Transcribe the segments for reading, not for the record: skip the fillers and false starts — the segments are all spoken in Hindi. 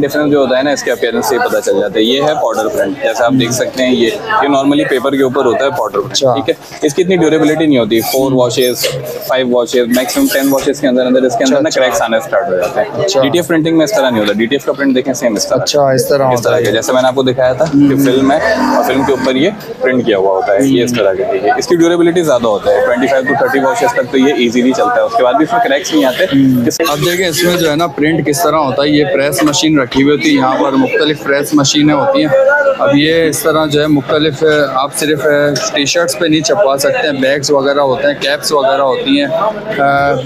मेन डिफरेंस जो होता है ना इसके अपीयरेंस से पता चल जाता है। ये है पाउडर प्रिंट, जैसा आप देख सकते हैं ये नॉर्मली पेपर के ऊपर होता है पाउडर प्रिंट, ठीक है। इसकी इतनी ड्यूरेबिलिटी नहीं होती, 4 वॉशेज 5 वॉशेज मैक्सिमम 10 वॉशेज के अंदर इसके अंदर ना क्रैक्स आने स्टार्ट हो जाते हैं। डीटीएफ प्रिंटिंग में इस तरह नहीं होता, डीटीएफ का प्रिंट देखें सेम इस तरह के जैसे मैंने आपको दिखाया था कि फिल्म है और फिल्म के ऊपर ये प्रिंट किया हुआ होता है, ये इस तरह के। इसकी ड्यूरेबिलिटी ज्यादा होता है, 25 to 30 वॉशेज तक तो ये इजीली चलता है, उसके बाद भी इसमें क्रैक्स नहीं आते। अब देखिए इसमें जो है ना प्रिंट किस तरह होता है, ये प्रेस मशीन रखी हुई होती है यहाँ पर, मुख्तलिफ प्रेस मशीनें होती हैं। अब ये इस तरह जो है मुख्तलिफ आप सिर्फ टी शर्ट्स पर नहीं छपवा सकते हैं, बैग्स वगैरह होते हैं, कैप्स वगैरह होती हैं,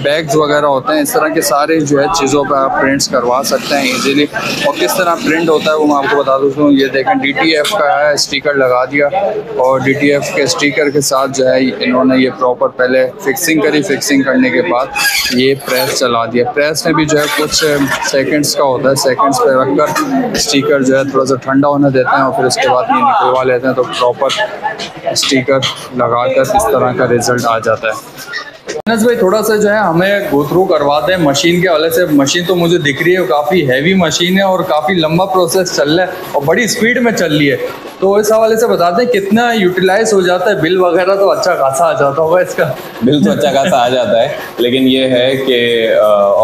बैग्स वगैरह होते हैं, इस तरह के सारे जो है चीज़ों पर आप प्रिंट्स करवा सकते हैं इजीली। और किस तरह प्रिंट होता है वो मैं आपको बता दूँ, ये देखें डीटीएफ का है स्टिकर लगा दिया और डीटीएफ के स्टिकर के साथ जो है इन्होंने ये प्रॉपर पहले फिक्सिंग करी, फिक्सिंग करने के बाद ये प्रेस चला दिया। प्रेस में भी जो है कुछ सेकेंड्स का होता है, सेकेंड्स पर रखकर स्टिकर जो है थोड़ा सा ठंडा होने देते हैं और फिर उसके बाद ये निकलवा लेते हैं, तो प्रॉपर स्टिकर लगाकर इस तरह का रिजल्ट आ जाता है। अनस भाई थोड़ा सा जो है हमें गो थ्रू करवाते हैं मशीन के हवाले से। मशीन तो मुझे दिख रही है काफ़ी हैवी मशीन है और काफ़ी लंबा प्रोसेस चल रहा है और बड़ी स्पीड में चल रही है, तो इस हवाले से बताते हैं कितना यूटिलाइज हो जाता है, बिल वगैरह तो अच्छा खासा आ जाता होगा इसका। बिल तो अच्छा खासा आ जाता है, लेकिन ये है कि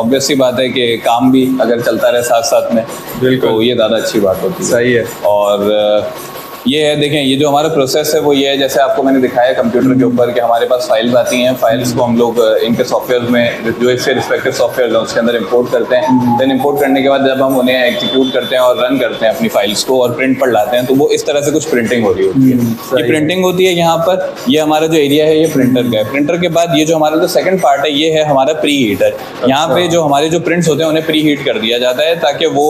ऑब्वियसली बात है कि काम भी अगर चलता रहे साथ साथ में बिल्कुल तो ये ज़्यादा अच्छी बात होती है। सही है। और ये है देखें, ये जो हमारा प्रोसेस है वो ये है जैसे आपको मैंने दिखाया कंप्यूटर के ऊपर कि हमारे पास फाइल्स आती हैं, फाइल्स को हम लोग इनके सॉफ्टवेयर में जो इसके रिस्पेक्टिव सॉफ्टवेयर है उसके अंदर इंपोर्ट करते हैं। देन इंपोर्ट करने के बाद जब हम उन्हें एग्जीक्यूट करते हैं और रन करते हैं अपनी फाइल्स को और प्रिंट पर लाते हैं, तो वो इस तरह से कुछ प्रिंटिंग हो रही होती है। ये प्रिंटिंग होती है यहाँ पर, ये हमारा जो एरिया है ये प्रिंटर का है। प्रिंटर के बाद ये जो हमारा जो सेकंड पार्ट है ये है हमारा प्री हीटर। यहाँ पे जो हमारे जो प्रिंट्स होते हैं उन्हें प्री हीट कर दिया जाता है ताकि वो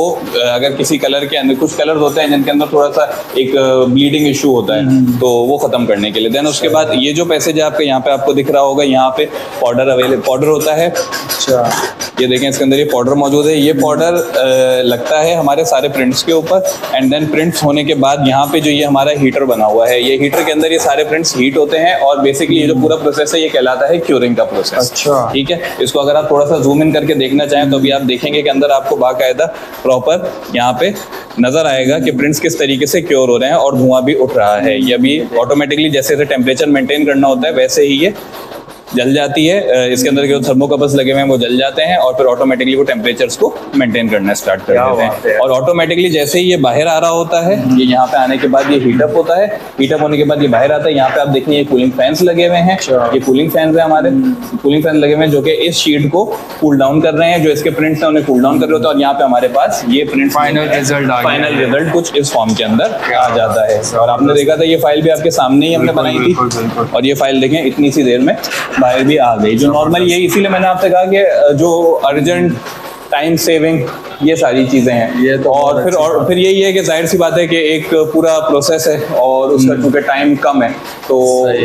अगर किसी कलर के अंदर कुछ कलर होते हैं जिनके अंदर थोड़ा सा एक ब्लीडिंग इशू होता है तो वो खत्म करने के लिए। देन उसके बाद ये जो पैसेज आपके यहाँ पे आपको दिख रहा होगा यहाँ पे पाउडर अवेलेबल पाउडर होता है। अच्छा ये देखें इसके अंदर ये पाउडर मौजूद है, ये पाउडर लगता है हमारे सारे प्रिंट्स के ऊपर। एंड देन प्रिंट्स होने के बाद यहाँ पे जो ये हमारा हीटर बना हुआ है, ये हीटर के अंदर ये सारे प्रिंट्स हीट होते हैं और बेसिकली ये जो पूरा प्रोसेस है ये कहलाता है क्यूरिंग का प्रोसेस। अच्छा ठीक है, इसको अगर आप थोड़ा सा जूम इन करके देखना चाहें तो अभी आप देखेंगे कि अंदर आपको बाकायदा प्रॉपर यहाँ पे नजर आएगा कि प्रिंट्स किस तरीके से क्योर हो रहे हैं और धुआं भी उठ रहा है। ये अभी ऑटोमेटिकली जैसे टेम्परेचर मेंटेन करना होता है वैसे ही ये जल जाती है, इसके अंदर जो थर्मोकपल्स लगे हुए हैं वो जल जाते हैं और फिर ऑटोमेटिकली वो टेम्परेचर्स को मेंटेन करना स्टार्ट कर देते हैं। और ऑटोमेटिकली जैसे ही ये बाहर आ रहा होता है, ये यहाँ पे आने के बाद ये हीटअप होता है, हीटअप होने के बाद ये बाहर आता है। यहाँ पे आप देखिए ये कूलिंग फैंस लगे हुए हैं, ये कूलिंग फैंस है हमारे, कूलिंग फैन लगे हुए हैं जो कि इस शीट को कूल डाउन कर रहे हैं, जो इसके प्रिंट्स हैं उन्हें कूल डाउन कर रहे होते हैं। और यहाँ पे हमारे पास ये प्रिंट फाइनल रिजल्ट कुछ इस फॉर्म के अंदर आ जाता है। और आपने देखा था ये फाइल भी आपके सामने ही हमने बनाई थी और ये फाइल देखें इतनी सी देर में बाहर भी आ गई। जो नॉर्मल यही, इसीलिए मैंने आपसे कहा कि जो अर्जेंट टाइम सेविंग ये सारी चीज़ें हैं ये तो। और फिर यही है कि जाहिर सी बात है कि एक पूरा प्रोसेस है और उसका क्योंकि टाइम कम है तो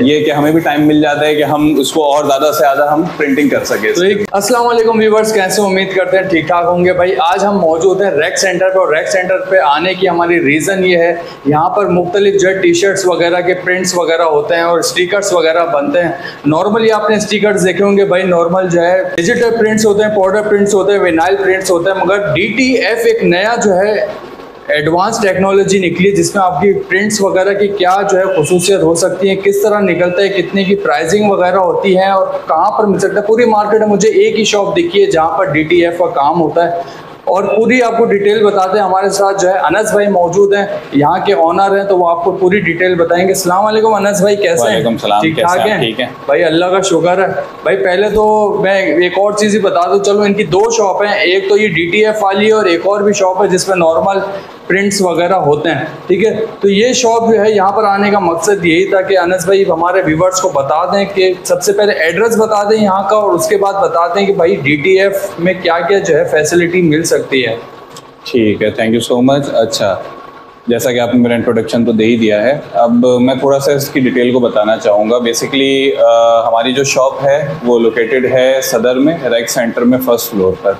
ये कि हमें भी टाइम मिल जाता है कि हम उसको और ज़्यादा से ज़्यादा हम प्रिंटिंग कर सके। तो अस्सलाम वालेकुम व्यूअर्स, कैसे उम्मीद करते हैं ठीक ठाक होंगे भाई। आज हम मौजूद हैं रेक्स सेंटर पर और रेक्स सेंटर पर आने की हमारी रीज़न ये है यहाँ पर मुख्तलिफ जो टी शर्ट्स वगैरह के प्रिंट्स वगैरह होते हैं और स्टिकर्स वगैरह बनते हैं। नॉर्मली आपने स्टिकर्स देखे होंगे भाई, नॉर्मल जो है डिजिटल प्रिंट्स होते हैं, पाउडर प्रिंट्स होते हैं, विनाइल प्रिंट्स होते हैं, मगर DTF एक नया जो है एडवांस टेक्नोलॉजी निकली जिसमें आपकी प्रिंट्स वगैरह की क्या जो है खसूसियत हो सकती है, किस तरह निकलता है, कितने की प्राइसिंग वगैरह होती है और कहाँ पर मिल सकता है। पूरी मार्केट में मुझे एक ही शॉप दिखी है जहाँ पर DTF का काम होता है और पूरी आपको डिटेल बताते हैं। हमारे साथ जो है अनस भाई मौजूद हैं, यहाँ के ऑनर हैं, तो वो आपको पूरी डिटेल बताएंगे। अस्सलाम वालेकुम अनस भाई, कैसे हैं? ठीक ठाक हैं भाई, अल्लाह का शुक्र है भाई। पहले तो मैं एक और चीज़ ही बता दूँ, चलो इनकी दो शॉप हैं, एक तो ये DTF वाली है और एक और भी शॉप है जिसमें नॉर्मल प्रिंट्स वगैरह होते हैं, ठीक है। तो ये शॉप जो है यहाँ पर आने का मकसद यही था कि अनस भाई हमारे व्यूवर्स को बता दें कि सबसे पहले एड्रेस बता दें यहाँ का और उसके बाद बता दें कि भाई DTF में क्या क्या जो है फैसिलिटी मिल सकती है। ठीक है, थैंक यू सो मच। अच्छा जैसा कि आपने मेरा इंट्रोडक्शन तो दे ही दिया है, अब मैं थोड़ा सा इसकी डिटेल को बताना चाहूँगा। बेसिकली हमारी जो शॉप है वो लोकेटेड है सदर में, रेक्स सेंटर में फर्स्ट फ्लोर पर।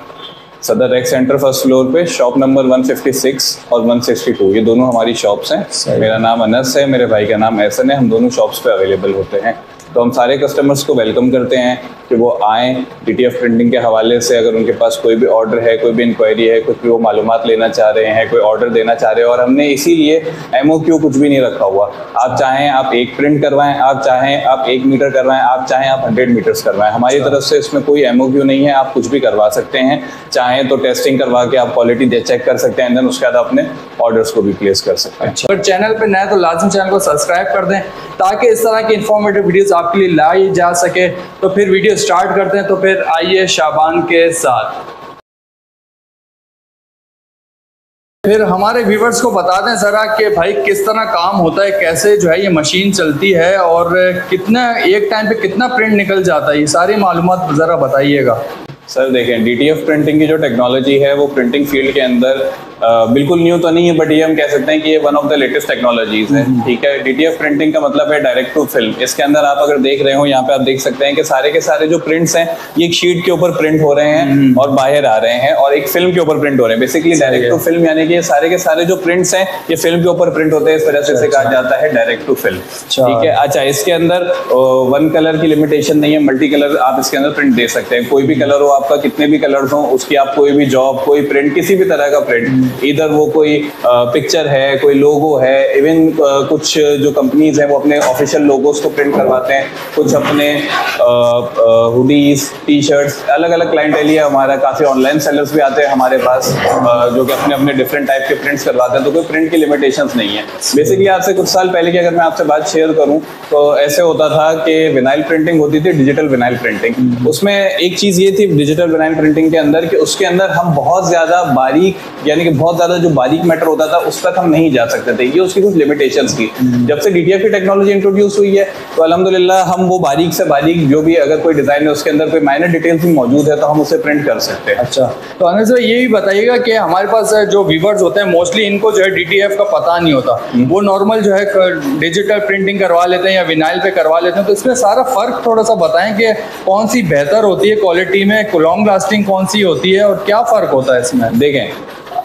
Sadar Rex centre first floor पे शॉप नंबर 156 और 162 ये दोनों हमारी शॉप्स हैं। मेरा नाम अनस है, मेरे भाई का नाम एहसन है, हम दोनों शॉप्स पे अवेलेबल होते हैं। तो हम सारे कस्टमर्स को वेलकम करते हैं, कि वो आएँ DTF प्रिंटिंग के हवाले से। अगर उनके पास कोई भी ऑर्डर है, कोई भी इंक्वायरी है, कुछ भी वो मालूमात लेना चाह रहे हैं, कोई ऑर्डर देना चाह रहे हैं, और हमने इसीलिए MOQ कुछ भी नहीं रखा हुआ। आप चाहें आप एक प्रिंट करवाएं, आप चाहें आप 1 मीटर करवाएं, आप चाहें आप 100 मीटर्स करवाएं। हमारी तरफ से इसमें कोई MOQ नहीं है, आप कुछ भी करवा सकते हैं। चाहें तो टेस्टिंग करवा के आप क्वालिटी चेक कर सकते हैं, देन उसके बाद अपने ऑर्डर्स को भी प्लेस कर सकते हैं। अच्छा। पर चैनल पे नए तो लाजमी चैनल को सब्सक्राइब कर दें ताकि इस तरह की इंफॉर्मेटिव वीडियोस आपके लिए लाई जा सके। तो फिर वीडियो स्टार्ट करते हैं, तो फिर आइए शाबान के साथ। फिर हमारे व्यूवर्स को बता दें ज़रा कि भाई किस तरह काम होता है, कैसे जो है ये मशीन चलती है और कितना एक टाइम पे कितना प्रिंट निकल जाता है, ये सारी मालूमात ज़रा बताइएगा। सर देखें, DTF प्रिंटिंग की जो टेक्नोलॉजी है वो प्रिंटिंग फील्ड के अंदर बिल्कुल न्यू तो नहीं है, बट ये हम कह सकते हैं कि ये one of the latest technologies है। ठीक है, DTF प्रिंटिंग का मतलब है डायरेक्ट टू फिल्म। इसके अंदर आप अगर देख रहे हो, यहाँ पे आप देख सकते हैं कि सारे के सारे जो प्रिंट्स हैं ये एक शीट के ऊपर प्रिंट हो रहे हैं और बाहर आ रहे हैं, और एक फिल्म के ऊपर प्रिंट हो रहे हैं। बेसिकली डायरेक्ट टू फिल्म यानी कि ये सारे के सारे जो प्रिंट्स हैं ये फिल्म के ऊपर प्रिंट होते हैं, इस वजह से इसे कहा जाता है डायरेक्ट टू फिल्म। ठीक है। अच्छा, इसके अंदर वन कलर की लिमिटेशन नहीं है, मल्टी कलर आप इसके अंदर प्रिंट दे सकते हैं। कोई भी कलर हो आपका, कितने भी कलर्स हो उसकी आप कोई भी जॉब, कोई प्रिंट, किसी भी तरह का प्रिंट, इधर वो कोई पिक्चर है, कोई लोगो है, इवन कुछ जो कंपनीज हैं वो अपने ऑफिशियल लोगोस को प्रिंट करवाते हैं, कुछ अपने हुडीज, टी शर्ट्स, अलग अलग क्लाइंटेल है हमारा। काफ़ी ऑनलाइन सेलर्स भी आते हैं हमारे पास जो कि अपने अपने डिफरेंट टाइप के प्रिंट्स करवाते हैं, तो कोई प्रिंट की लिमिटेशंस नहीं है। बेसिकली आपसे कुछ साल पहले की अगर मैं आपसे बात शेयर करूँ तो ऐसे होता था कि विनाइल प्रिंटिंग होती थी, डिजिटल विनाइल प्रिंटिंग। उसमें एक चीज़ ये थी डिजिटल विनाइल प्रिंटिंग के अंदर कि उसके अंदर हम बहुत ज़्यादा बारीक, यानी कि बहुत ज़्यादा जो बारीक मैटर होता था उस तक हम नहीं जा सकते थे, ये उसकी कुछ लिमिटेशंस की। जब से DTF की टेक्नोलॉजी इंट्रोड्यूस हुई है तो अल्हम्दुलिल्लाह हम वो बारीक से बारीक जो भी अगर कोई डिज़ाइन है उसके अंदर कोई माइनर डिटेल्स भी मौजूद है तो हम उसे प्रिंट कर सकते हैं। अच्छा, तो अनस भाई ये भी बताइएगा कि हमारे पास जो व्यूवर्स होते हैं मोस्टली इनको जो है DTF का पता नहीं होता, वो नॉर्मल जो है डिजिटल प्रिंटिंग करवा लेते हैं या विनाइल पे करवा लेते हैं, तो इसमें सारा फ़र्क थोड़ा सा बताएं कि कौन सी बेहतर होती है क्वालिटी में, लॉन्ग लास्टिंग कौन सी होती है और क्या फ़र्क होता है इसमें। देखें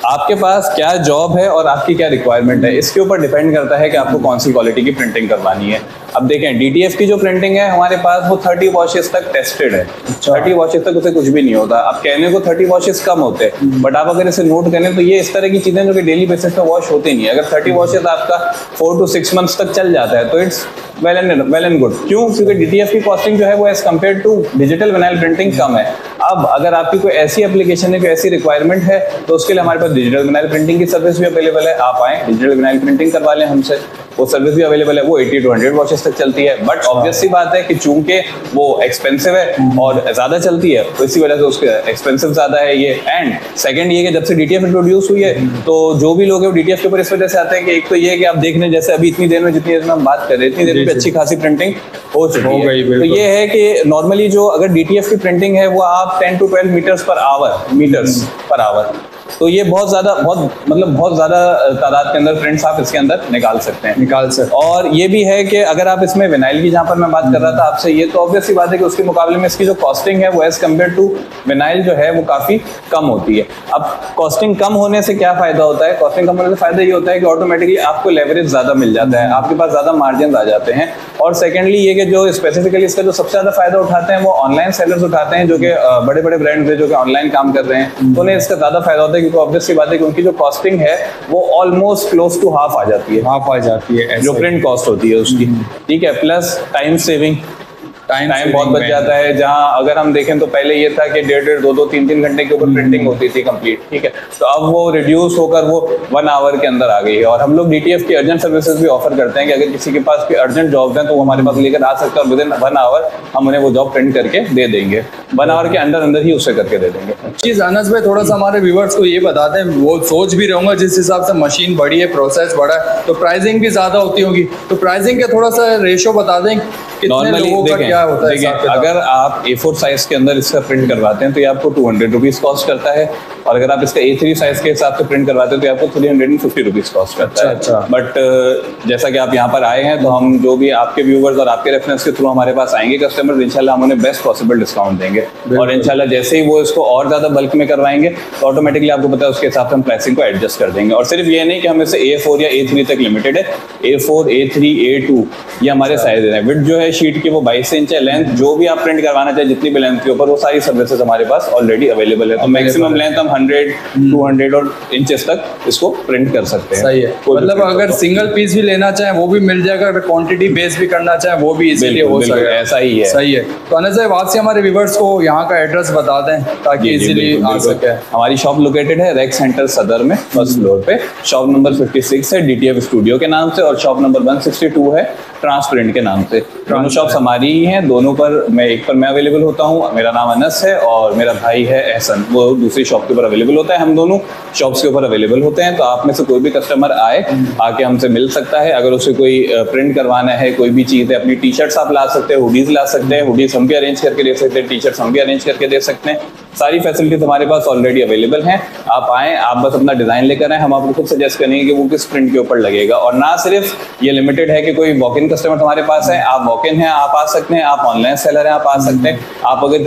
आपके पास क्या जॉब है और आपकी क्या रिक्वायरमेंट है, इसके ऊपर डिपेंड करता है कि आपको कौन सी क्वालिटी की प्रिंटिंग करवानी है। अब देखें DTF की जो प्रिंटिंग है हमारे पास वो 30 वॉशेस तक टेस्टेड है। 30 वॉशेस तक उसे कुछ भी नहीं होता। आप कहने को 30 वॉशेस कम होते हैं, बट आप अगर इसे नोट करें तो ये इस तरह की चीज़ें जो कि डेली बेसिस पर वॉश होती नहीं है। अगर 30 वॉशेस आपका 4 to 6 मंथ्स तक चल जाता है तो इट्स वेल एंड गुड। क्यों? क्योंकि DTF की कॉस्टिंग जो है वो as compare to digital vinyl printing कम है। अब अगर आपकी कोई ऐसी एप्लीकेशन है, कोई ऐसी रिक्वायरमेंट है, तो उसके लिए हमारे पास डिजिटल विनाइल प्रिंटिंग की सर्विस भी अवेलेबल है। आप आएँ, डिजिटल विनाइल प्रिंटिंग करवा लें हमसे, वो सर्विस भी अवेलेबल है। वो 80 to 100 वॉशेस तक चलती है, बट ऑब्वियसली बात है कि चूंकि वो एक्सपेंसिव है और ज़्यादा चलती है तो इसी वजह से उसके एक्सपेंसिव ज़्यादा है ये। एंड सेकंड ये कि जब से DTF इंट्रोड्यूस हुई है तो जो भी लोग हैं वो DTF के ऊपर इस वजह से आते हैं कि एक तो ये कि आप देख लें, जैसे अभी इतनी देर में जितनी देर में हम बात कर रहे हैं इतनी देर में अच्छी खासी प्रिंटिंग हो चुकी है। तो ये है कि नॉर्मली जो अगर DTF की प्रिंटिंग है वो आप 10 to 12 मीटर्स पर आवर, तो ये बहुत ज़्यादा तादाद के अंदर प्रिंट्स आप इसके अंदर निकाल सकते हैं। और ये भी है कि अगर आप इसमें विनाइल की, जहाँ पर मैं बात कर रहा था आपसे, ये तो ऑब्वियसली बात है कि उसके मुकाबले में इसकी जो कॉस्टिंग है वो एज़ कम्पेयर टू विनाइल जो है वो काफ़ी कम होती है। अब कॉस्टिंग कम होने से क्या फ़ायदा होता है? कॉस्टिंग कम होने से फ़ायदा ये होता है कि ऑटोमेटिकली आपको लेवरेज ज़्यादा मिल जाता है, आपके पास ज़्यादा मार्जिन आ जाते हैं। और सेकेंडली ये कि जो स्पेसिफिकली इसका जो सबसे ज़्यादा फ़ायदा उठाते हैं वो ऑनलाइन सेलर्स उठाते हैं, जो कि बड़े बड़े ब्रांड्स हैं जो कि ऑनलाइन काम कर रहे हैं, उन्हें इसका ज़्यादा फ़ायदा होता है क्योंकि ऑब्वियसली बात है कि उनकी जो कॉस्टिंग है वो ऑलमोस्ट क्लोज टू हाफ आ जाती है, जो प्रिंट कॉस्ट होती है उसकी। ठीक है, प्लस टाइम सेविंग, टाइम बहुत बच जाता है। जहाँ अगर हम देखें तो पहले ये था कि 1.5, 2, 3 घंटे के ऊपर प्रिंटिंग होती थी कंप्लीट। ठीक है, तो अब वो रिड्यूस होकर वो 1 आवर के अंदर आ गई है। और हम लोग DTF की अर्जेंट सर्विसेज भी ऑफर करते हैं कि अगर किसी के पास कोई अर्जेंट जॉब है तो वो हमारे पास लेकर आ सकता है, और विदिन 1 आवर हम उन्हें वो जॉब प्रिंट करके दे देंगे, 1 आवर के अंदर ही उसे करके दे देंगे। चीज़ अनस भाई थोड़ा सा हमारे व्यूवर्स को ये बताते हैं, वो सोच भी रहूँगा जिस हिसाब से मशीन बड़ी है, प्रोसेस बड़ा है, तो प्राइसिंग भी ज़्यादा होती होगी, तो प्राइसिंग का थोड़ा सा रेशो बता दें। नॉर्मली क्या होता है? अगर आप A4 साइज के अंदर इसका प्रिंट करवाते हैं तो ये आपको 200 रुपीज़ कॉस्ट करता है, और अगर आप इसका A3 साइज के हिसाब से प्रिंट करवाते हो तो आपको 350 रुपीज कॉस्ट करता है। अच्छा, बट जैसा कि आप यहाँ पर आए हैं तो हम जो भी आपके व्यूवर्स और आपके रेफरेंस के थ्रू हमारे पास आएंगे कस्टमर, इंशाल्लाह हम उन्हें बेस्ट पॉसिबल डिस्काउंट देंगे और इंशाल्लाह जैसे ही वो इसको और ज़्यादा बल्क में करवाएंगे तो ऑटोमेटिकली आपको पता है उसके हिसाब से हम प्राइसिंग को एडजस्ट कर देंगे। और सिर्फ ये नहीं कि हम इसे A4 या A3 तक लिमिटेड है, A4, A3, A2 ये हमारे साइज हैं। विड्थ जो है शीट की वो 22 इंच है, लेंथ जो भी आप प्रिंट करवाना चाहे जितनी भी लेंथ के ऊपर वो सारी सर्विसेज हमारे पास ऑलरेडी अवेलेबल है। तो मैक्सिमम लेंथ हम 100, 200 और इंचेस तक इसको प्रिंट कर सकते हैं। सही है, मतलब अगर सिंगल पीस भी लेना चाहे वो भी मिल जाएगा, अगर क्वांटिटी बेस भी करना चाहे वो भी इजीली हो सकता है। ऐसा ही है, सही है। तो अनस साहब आज से हमारे व्यूअर्स को यहाँ का एड्रेस बता दें ताकि इजीली आ सके। हमारी शॉप लोकेटेड है रेक्स सेंटर सदर में फर्स्ट फ्लोर पे, शॉप नंबर 56 है DTF स्टूडियो के नाम से और शॉप नंबर 162 है ट्रांसप्रिंट के नाम से। दोनों शॉप्स हमारी ही हैं, दोनों पर मैं एक पर मैं अवेलेबल होता हूँ, मेरा नाम अनस है और मेरा भाई है एहसन, वो दूसरी शॉप के ऊपर अवेलेबल होता है। हम दोनों शॉप्स के ऊपर अवेलेबल होते हैं, तो आप में से कोई भी कस्टमर आए आके हमसे मिल सकता है। अगर उसे कोई प्रिंट करवाना है, कोई भी चीज़ है, अपनी टी शर्ट्स आप ला सकते हैं, हुडीज ला सकते हैं, हुडीज हम भी अरेंज करके दे सकते हैं, टी शर्ट्स हम भी अरेंज करके दे सकते हैं। सारी फैसिलिटीज हमारे पास ऑलरेडी अवेलेबल हैं। आप आएँ, आप बस अपना डिज़ाइन लेकर आएँ, हम आपको खुद सजेस्ट करेंगे कि वो किस प्रिंट के ऊपर लगेगा। और ना सिर्फ ये लिमिटेड है कि कोई वॉक इन कस्टमर हमारे पास है, आप वॉक इन हैं आप आ सकते हैं, आप ऑनलाइन सेलर हैं आप आ सकते हैं, आप अगर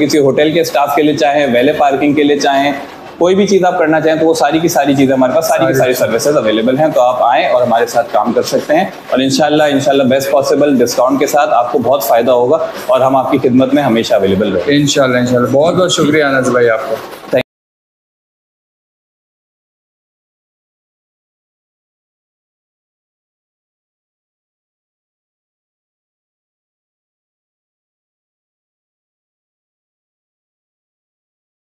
किसी होटल के स्टाफ के लिए चाहें, वेले पार्किंग के लिए चाहें, कोई भी चीज़ आप करना चाहें तो वो सारी की सारी चीज़ें हमारे पास सारी की सारी सर्विसेज अवेलेबल हैं। तो आप आएँ और हमारे साथ काम कर सकते हैं और इंशाल्लाह बेस्ट पॉसिबल डिस्काउंट के साथ आपको बहुत फ़ायदा होगा और हम आपकी खिदमत में हमेशा अवेलेबल रहेंगे इंशाल्लाह। बहुत बहुत शुक्रिया अनस भाई आपको।